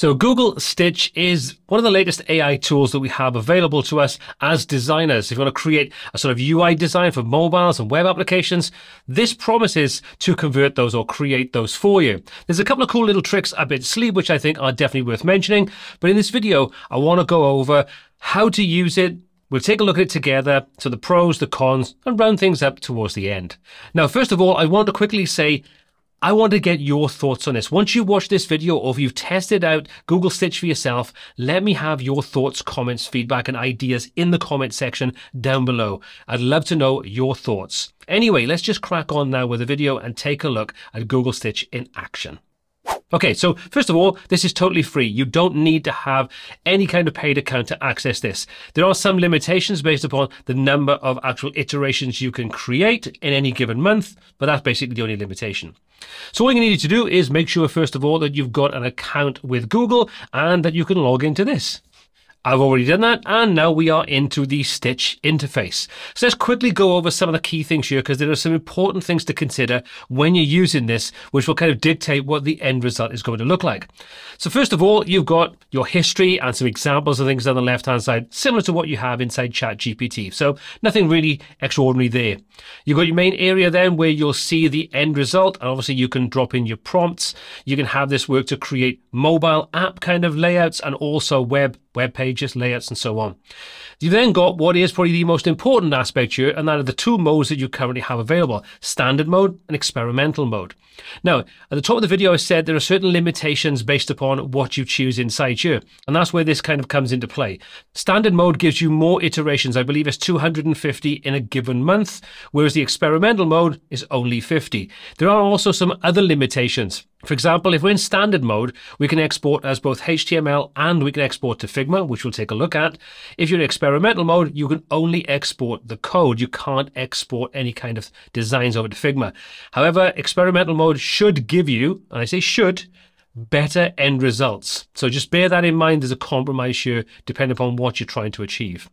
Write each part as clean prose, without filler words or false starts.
So Google Stitch is one of the latest AI tools that we have available to us as designers. If you want to create a sort of UI design for mobiles and web applications, this promises to convert those or create those for you. There's a couple of cool little tricks up its sleeve, which I think are definitely worth mentioning. But in this video, I want to go over how to use it. We'll take a look at it together, so the pros, the cons, and round things up towards the end. Now, first of all, I want to quickly say, I want to get your thoughts on this. Once you watch this video or if you've tested out Google Stitch for yourself, let me have your thoughts, comments, feedback, and ideas in the comment section down below. I'd love to know your thoughts. Anyway, let's just crack on now with the video and take a look at Google Stitch in action. Okay, so first of all, this is totally free. You don't need to have any kind of paid account to access this. There are some limitations based upon the number of actual iterations you can create in any given month, but that's basically the only limitation. So all you need to do is make sure, first of all, that you've got an account with Google and that you can log into this. I've already done that, and now we are into the Stitch interface. So let's quickly go over some of the key things here, because there are some important things to consider when you're using this, which will kind of dictate what the end result is going to look like. So first of all, you've got your history and some examples of things on the left-hand side, similar to what you have inside ChatGPT. So nothing really extraordinary there. You've got your main area then where you'll see the end result, and obviously you can drop in your prompts. You can have this work to create mobile app kind of layouts and also web pages, layouts, and so on. You've then got what is probably the most important aspect here, and that are the two modes that you currently have available, standard mode and experimental mode. Now, at the top of the video, I said there are certain limitations based upon what you choose inside here, and that's where this kind of comes into play. Standard mode gives you more iterations. I believe it's 250 in a given month, whereas the experimental mode is only 50. There are also some other limitations. For example, if we're in standard mode, we can export as both HTML and we can export to Figma, which we'll take a look at. If you're in experimental mode, you can only export the code. You can't export any kind of designs over to Figma. However, experimental mode should give you, and I say should, better end results. So just bear that in mind. There's a compromise here, depending upon what you're trying to achieve.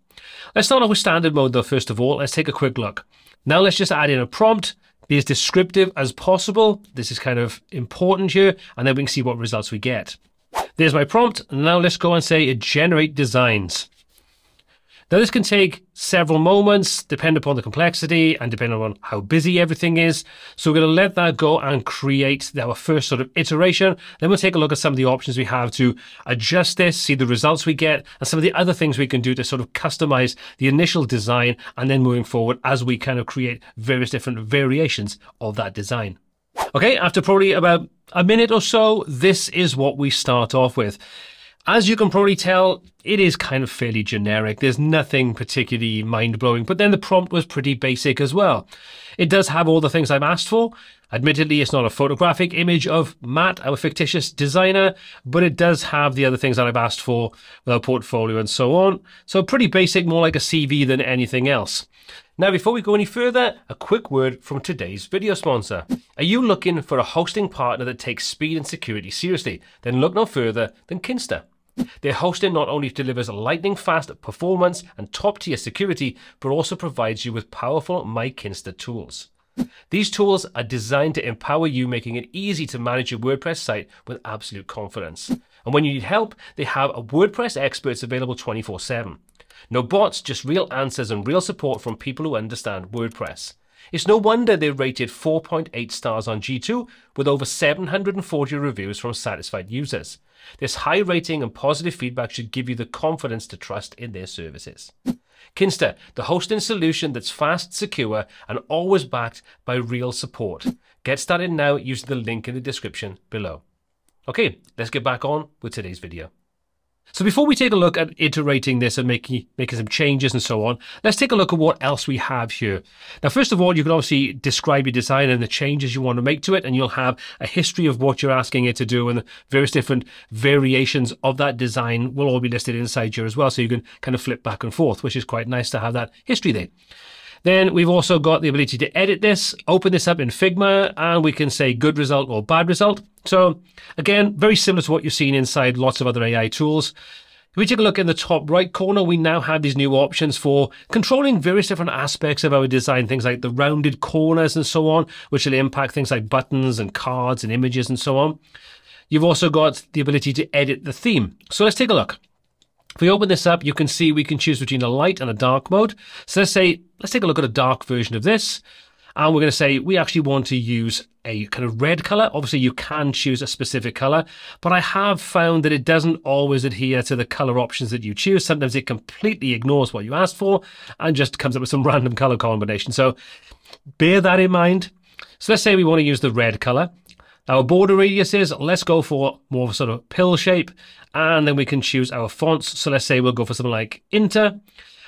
Let's start off with standard mode, though, first of all. Let's take a quick look. Now let's just add in a prompt. Be as descriptive as possible. This is kind of important here, and then we can see what results we get. There's my prompt. Now let's go and say generate designs. Now this can take several moments, depending upon the complexity and depending on how busy everything is. So we're going to let that go and create our first sort of iteration. Then we'll take a look at some of the options we have to adjust this, see the results we get, and some of the other things we can do to sort of customize the initial design and then moving forward as we kind of create various different variations of that design. Okay, after probably about a minute or so, this is what we start off with. As you can probably tell, it is kind of fairly generic. There's nothing particularly mind-blowing, but then the prompt was pretty basic as well. It does have all the things I've asked for. Admittedly, it's not a photographic image of Matt, our fictitious designer, but it does have the other things that I've asked for with our portfolio and so on. So pretty basic, more like a CV than anything else. Now, before we go any further, a quick word from today's video sponsor. Are you looking for a hosting partner that takes speed and security seriously? Then look no further than Kinsta. Their hosting not only delivers lightning-fast performance and top-tier security, but also provides you with powerful MyKinsta tools. These tools are designed to empower you, making it easy to manage your WordPress site with absolute confidence. And when you need help, they have WordPress experts available 24/7. No bots, just real answers and real support from people who understand WordPress. It's no wonder they're rated 4.8 stars on G2 with over 740 reviews from satisfied users. This high rating and positive feedback should give you the confidence to trust in their services. Kinsta, the hosting solution that's fast, secure, and always backed by real support. Get started now using the link in the description below. Okay, let's get back on with today's video. So before we take a look at iterating this and making some changes and so on, let's take a look at what else we have here. Now, first of all, you can obviously describe your design and the changes you want to make to it, and you'll have a history of what you're asking it to do, and the various different variations of that design will all be listed inside here as well, so you can kind of flip back and forth, which is quite nice to have that history there. Then we've also got the ability to edit this, open this up in Figma, and we can say good result or bad result. So again, very similar to what you've seen inside lots of other AI tools. If we take a look in the top right corner, we now have these new options for controlling various different aspects of our design, things like the rounded corners and so on, which will impact things like buttons and cards and images and so on. You've also got the ability to edit the theme. So let's take a look. If we open this up, you can see we can choose between a light and a dark mode. So let's take a look at a dark version of this. And we're going to say we actually want to use a kind of red color. Obviously, you can choose a specific color, but I have found that it doesn't always adhere to the color options that you choose. Sometimes it completely ignores what you asked for and just comes up with some random color combination. So bear that in mind. So let's say we want to use the red color. Our border radius is, let's go for more of a sort of pill shape, and then we can choose our fonts. So let's say we'll go for something like Inter.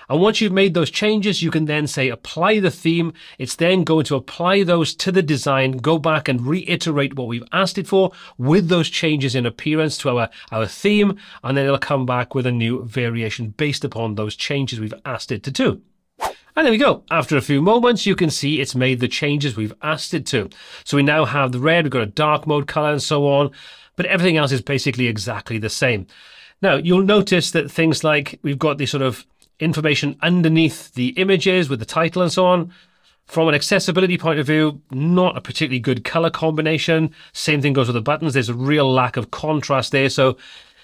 And once you've made those changes, you can then say apply the theme. It's then going to apply those to the design, go back and reiterate what we've asked it for with those changes in appearance to our theme, and then it'll come back with a new variation based upon those changes we've asked it to do. And there we go. After a few moments, you can see it's made the changes we've asked it to. So we now have the red, we've got a dark mode color and so on, but everything else is basically exactly the same. Now, you'll notice that things like we've got these sort of information underneath the images with the title and so on. From an accessibility point of view, not a particularly good color combination. Same thing goes with the buttons. There's a real lack of contrast there. So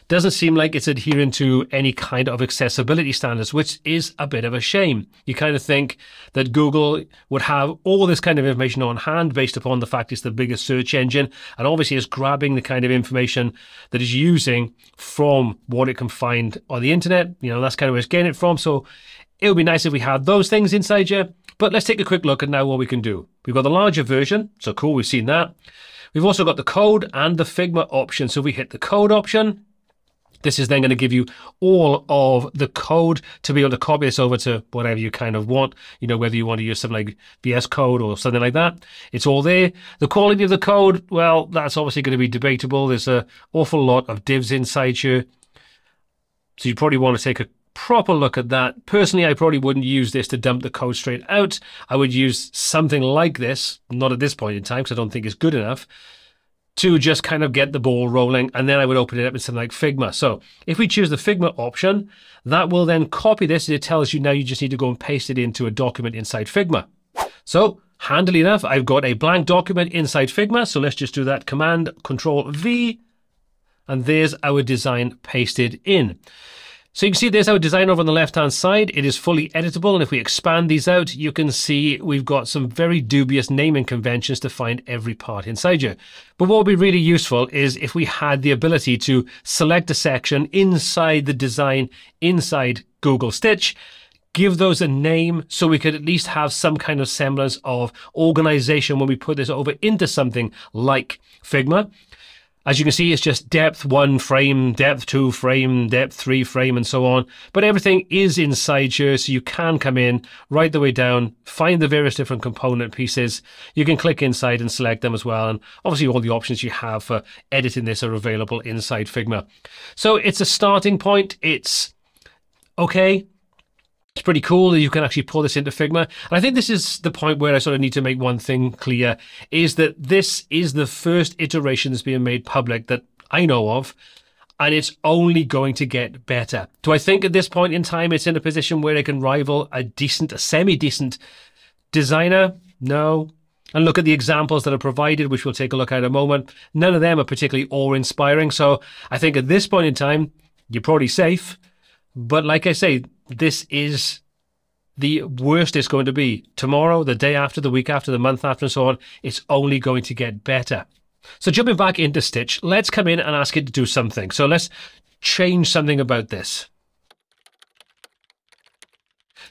doesn't seem like it's adhering to any kind of accessibility standards, which is a bit of a shame. You kind of think that Google would have all this kind of information on hand based upon the fact it's the biggest search engine, and obviously it's grabbing the kind of information that it's using from what it can find on the internet. You know, that's kind of where it's getting it from. So it would be nice if we had those things inside here, but let's take a quick look at now what we can do. We've got the larger version, so cool, we've seen that. We've also got the code and the Figma option. So if we hit the code option, this is then going to give you all of the code to be able to copy this over to whatever you kind of want, you know, whether you want to use something like VS Code or something like that. It's all there. The quality of the code, well, that's obviously going to be debatable. There's an awful lot of divs inside here. So you probably want to take a proper look at that. Personally, I probably wouldn't use this to dump the code straight out. I would use something like this, not at this point in time, because I don't think it's good enough, to just kind of get the ball rolling, and then I would open it up in something like Figma. So if we choose the Figma option, that will then copy this, and it tells you now you just need to go and paste it into a document inside Figma. So handily enough, I've got a blank document inside Figma, so let's just do that Command Control V, and there's our design pasted in. So you can see there's our design over on the left-hand side. It is fully editable, and if we expand these out, you can see we've got some very dubious naming conventions to find every part inside you. But what would be really useful is if we had the ability to select a section inside the design, inside Google Stitch, give those a name so we could at least have some kind of semblance of organization when we put this over into something like Figma. As you can see, it's just depth 1 frame, depth 2 frame, depth 3 frame, and so on. But everything is inside here, so you can come in right the way down, find the various different component pieces. You can click inside and select them as well. And obviously all the options you have for editing this are available inside Figma. So it's a starting point. It's okay. It's pretty cool that you can actually pull this into Figma. And I think this is the point where I sort of need to make one thing clear, is that this is the first iteration that's being made public that I know of, and it's only going to get better. Do I think at this point in time it's in a position where it can rival a semi-decent designer? No. And look at the examples that are provided, which we'll take a look at in a moment. None of them are particularly awe-inspiring. So I think at this point in time, you're probably safe. But like I say, this is the worst it's going to be. Tomorrow, the day after, the week after, the month after, and so on, it's only going to get better. So jumping back into Stitch, let's come in and ask it to do something. So let's change something about this.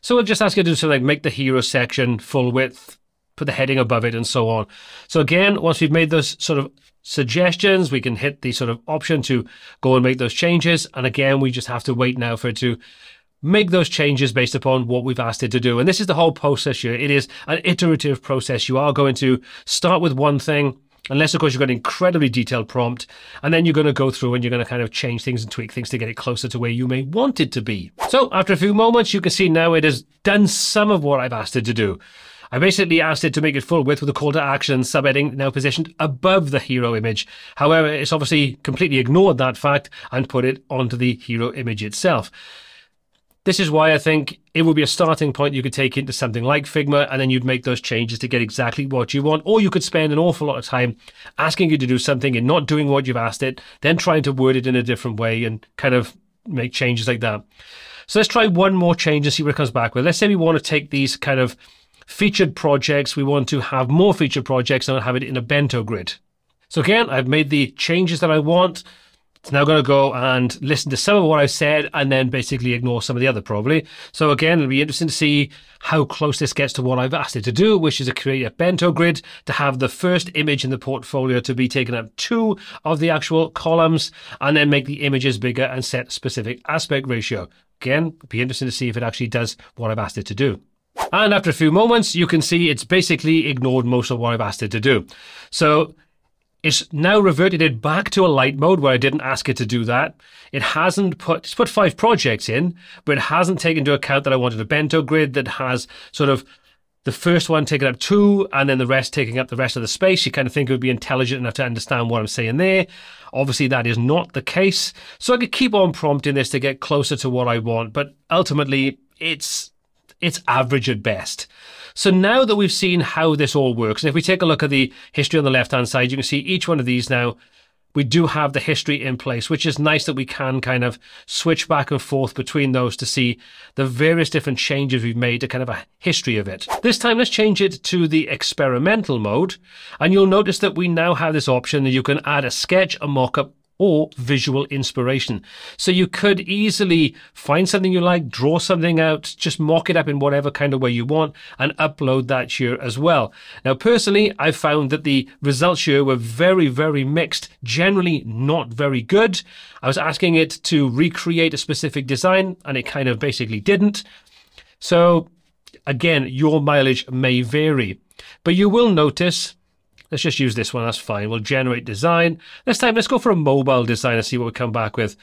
So we'll just ask it to do something like make the hero section full width, put the heading above it, and so on. So again, once we've made those sort of suggestions, we can hit the sort of option to go and make those changes. And again, we just have to wait now for it to make those changes based upon what we've asked it to do. And this is the whole process here. It is an iterative process. You are going to start with one thing, unless, of course, you've got an incredibly detailed prompt, and then you're going to go through and you're going to kind of change things and tweak things to get it closer to where you may want it to be. So after a few moments, you can see now it has done some of what I've asked it to do. I basically asked it to make it full width with a call to action subheading now positioned above the hero image. However, it's obviously completely ignored that fact and put it onto the hero image itself. This is why I think it would be a starting point you could take into something like Figma, and then you'd make those changes to get exactly what you want. Or you could spend an awful lot of time asking you to do something and not doing what you've asked it, then trying to word it in a different way and kind of make changes like that. So let's try one more change and see what it comes back with. Let's say we want to take these kind of featured projects. We want to have more featured projects and have it in a bento grid. So again, I've made the changes that I want. It's now going to go and listen to some of what I've said and then basically ignore some of the other probably. So again, it'll be interesting to see how close this gets to what I've asked it to do, which is to create a bento grid to have the first image in the portfolio to be taken up two of the actual columns and then make the images bigger and set specific aspect ratio. Again, it'll be interesting to see if it actually does what I've asked it to do. And after a few moments, you can see it's basically ignored most of what I've asked it to do. So it's now reverted it back to a light mode where I didn't ask it to do that. It hasn't put, it's put 5 projects in, but it hasn't taken into account that I wanted a bento grid that has sort of the first one taking up 2 and then the rest taking up the rest of the space. You kind of think it would be intelligent enough to understand what I'm saying there. Obviously that is not the case. So I could keep on prompting this to get closer to what I want, but ultimately it's average at best. So now that we've seen how this all works, and if we take a look at the history on the left-hand side, you can see each one of these now, we do have the history in place, which is nice that we can kind of switch back and forth between those to see the various different changes we've made to kind of a history of it. This time, let's change it to the experimental mode, and you'll notice that we now have this option that you can add a sketch, a mock-up, or visual inspiration. So you could easily find something you like, draw something out, just mock it up in whatever kind of way you want and upload that here as well. Now, personally, I found that the results here were very, very mixed, generally not very good. I was asking it to recreate a specific design and it kind of basically didn't. So again, your mileage may vary, but you will notice. Let's just use this one, that's fine. We'll generate design. This time, let's go for a mobile design and see what we come back with.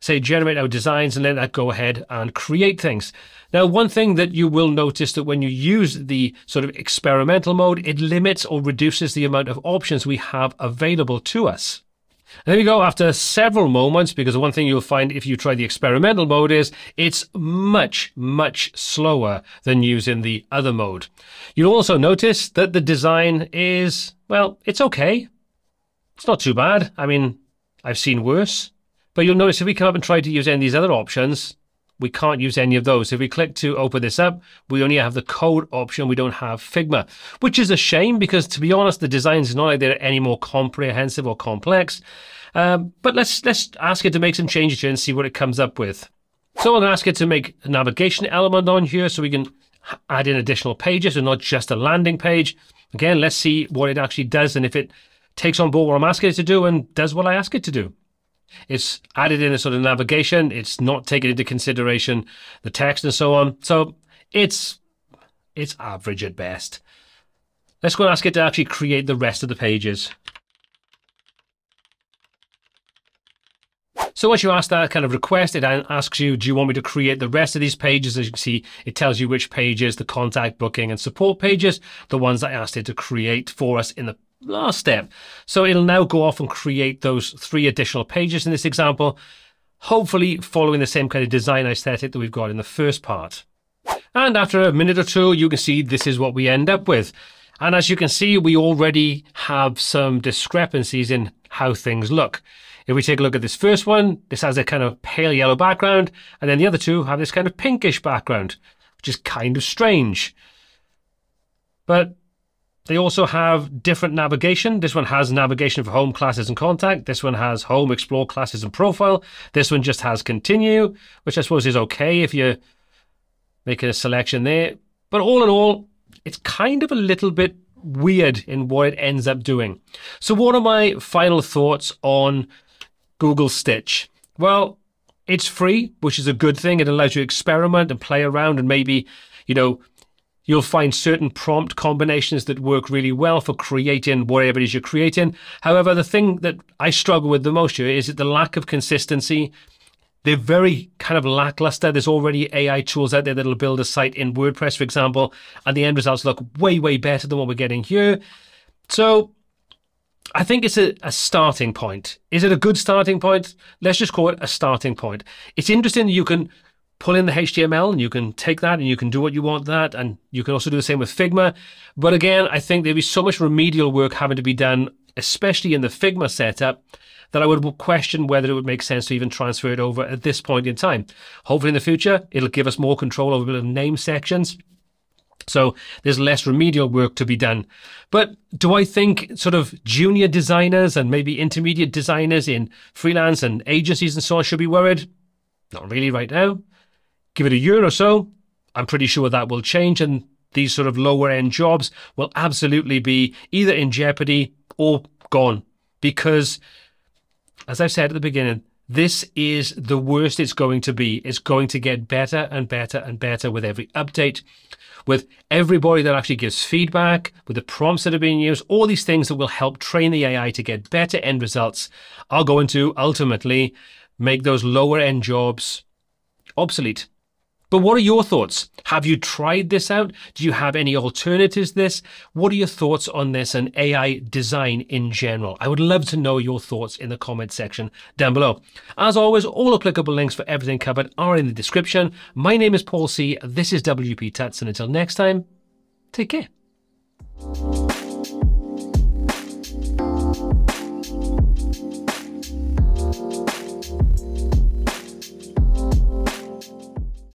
Say generate our designs and let that go ahead and create things. Now, one thing that you will notice that when you use the sort of experimental mode, it limits or reduces the amount of options we have available to us. And there you go, after several moments, because one thing you'll find if you try the experimental mode is it's much, much slower than using the other mode. You'll also notice that the design is, well, it's okay. It's not too bad. I mean, I've seen worse. But you'll notice if we come up and try to use any of these other options, we can't use any of those. If we click to open this up, we only have the code option. We don't have Figma, which is a shame because, to be honest, the designs is not like they're any more comprehensive or complex. But let's ask it to make some changes here and see what it comes up with. So I'm going to ask it to make a navigation element on here so we can add in additional pages and not just a landing page. Again, let's see what it actually does and if it takes on board what I'm asking it to do and does what I ask it to do. It's added in a sort of navigation. It's not taken into consideration the text and so on. So it's average at best. Let's go and ask it to actually create the rest of the pages. So once you ask that kind of request, it asks you, do you want me to create the rest of these pages? As you can see, it tells you which pages, the contact, booking, and support pages, the ones I asked it to create for us in the last step. So it'll now go off and create those 3 additional pages in this example, hopefully following the same kind of design aesthetic that we've got in the first part. And after a minute or two, you can see this is what we end up with. And as you can see, we already have some discrepancies in how things look. If we take a look at this first one, this has a kind of pale yellow background, and then the other two have this kind of pinkish background, which is kind of strange. But they also have different navigation. This one has navigation for home, classes, and contact. This one has home, explore, classes, and profile. This one just has continue, which I suppose is okay if you're making a selection there. But all in all, it's kind of a little bit weird in what it ends up doing. So what are my final thoughts on Google Stitch? Well, it's free, which is a good thing. It allows you to experiment and play around and maybe, you know, you'll find certain prompt combinations that work really well for creating whatever it is you're creating. However, the thing that I struggle with the most here is the lack of consistency. They're very kind of lackluster. There's already AI tools out there that'll build a site in WordPress, for example, and the end results look way, way better than what we're getting here. So I think it's a starting point. Is it a good starting point? Let's just call it a starting point. It's interesting that you can pull in the HTML and you can take that and you can do what you want that. And you can also do the same with Figma. But again, I think there'd be so much remedial work having to be done, especially in the Figma setup, that I would question whether it would make sense to even transfer it over at this point in time. Hopefully in the future, it'll give us more control over the name sections, so there's less remedial work to be done. But do I think sort of junior designers and maybe intermediate designers in freelance and agencies and so on should be worried? Not really right now. Give it a year or so, I'm pretty sure that will change, and these sort of lower end jobs will absolutely be either in jeopardy or gone, because as I've said at the beginning, this is the worst it's going to be. It's going to get better and better and better with every update, with everybody that actually gives feedback, with the prompts that are being used. All these things that will help train the AI to get better end results are going to ultimately make those lower end jobs obsolete. But what are your thoughts? Have you tried this out? Do you have any alternatives to this? What are your thoughts on this and AI design in general? I would love to know your thoughts in the comment section down below. As always, all applicable links for everything covered are in the description. My name is Paul C. This is WP Tuts, and until next time, take care.